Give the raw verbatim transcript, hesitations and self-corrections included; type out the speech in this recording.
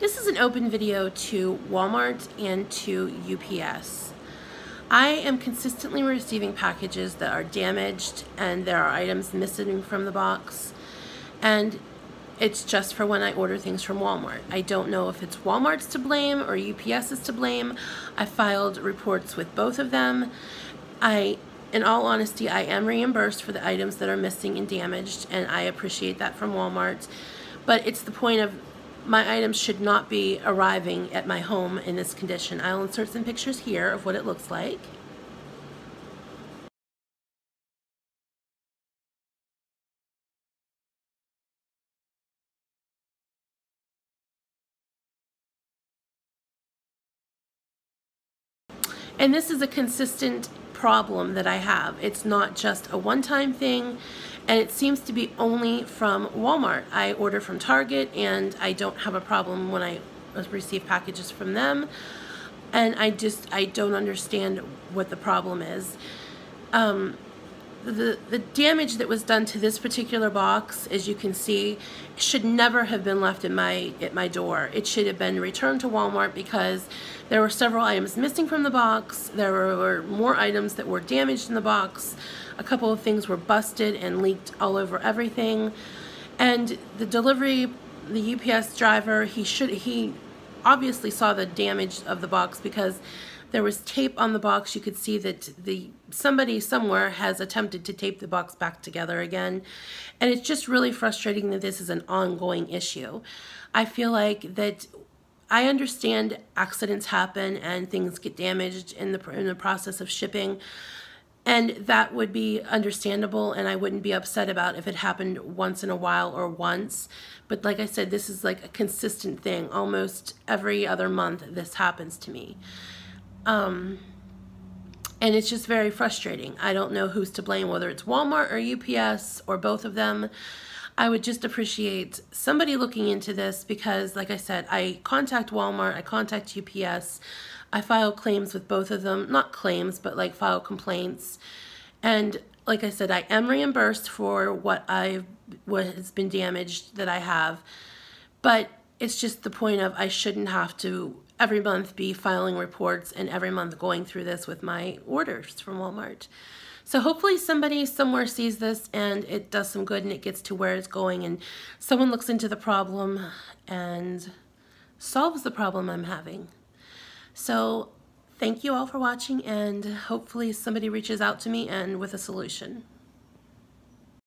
This is an open video to Walmart and to U P S. I am consistently receiving packages that are damaged and there are items missing from the box, and it's just for when I order things from Walmart. I don't know if it's Walmart's to blame or UPS's to blame. I filed reports with both of them. I, in all honesty, I am reimbursed for the items that are missing and damaged, and I appreciate that from Walmart. But it's the point of, my items should not be arriving at my home in this condition. I'll insert some pictures here of what it looks like. And this is a consistent problem that I have. It's not just a one-time thing, and it seems to be only from Walmart. I order from Target, and I don't have a problem when I receive packages from them, and I just I don't understand what the problem is. Um, the, the damage that was done to this particular box, as you can see, should never have been left at my, at my door. It should have been returned to Walmart, because there were several items missing from the box. There were more items that were damaged in the box. A couple of things were busted and leaked all over everything. And the delivery, the U P S driver, he should he obviously saw the damage of the box, because there was tape on the box. You could see that the somebody somewhere has attempted to tape the box back together again. And it's just really frustrating that this is an ongoing issue. I feel like that I understand accidents happen and things get damaged in the, in the process of shipping, and that would be understandable, and I wouldn't be upset about if it happened once in a while or once. But like I said, this is like a consistent thing. Almost every other month this happens to me. Um, and it's just very frustrating. I don't know who's to blame, whether it's Walmart or U P S or both of them. I would just appreciate somebody looking into this, because, like I said, I contact Walmart, I contact U P S, I file claims with both of them. Not claims, but like file complaints. And like I said, I am reimbursed for what I've, what has been damaged that I have. But it's just the point of, I shouldn't have to every month be filing reports and every month going through this with my orders from Walmart. So hopefully somebody somewhere sees this and it does some good and it gets to where it's going and someone looks into the problem and solves the problem I'm having. So thank you all for watching, and hopefully somebody reaches out to me and with a solution.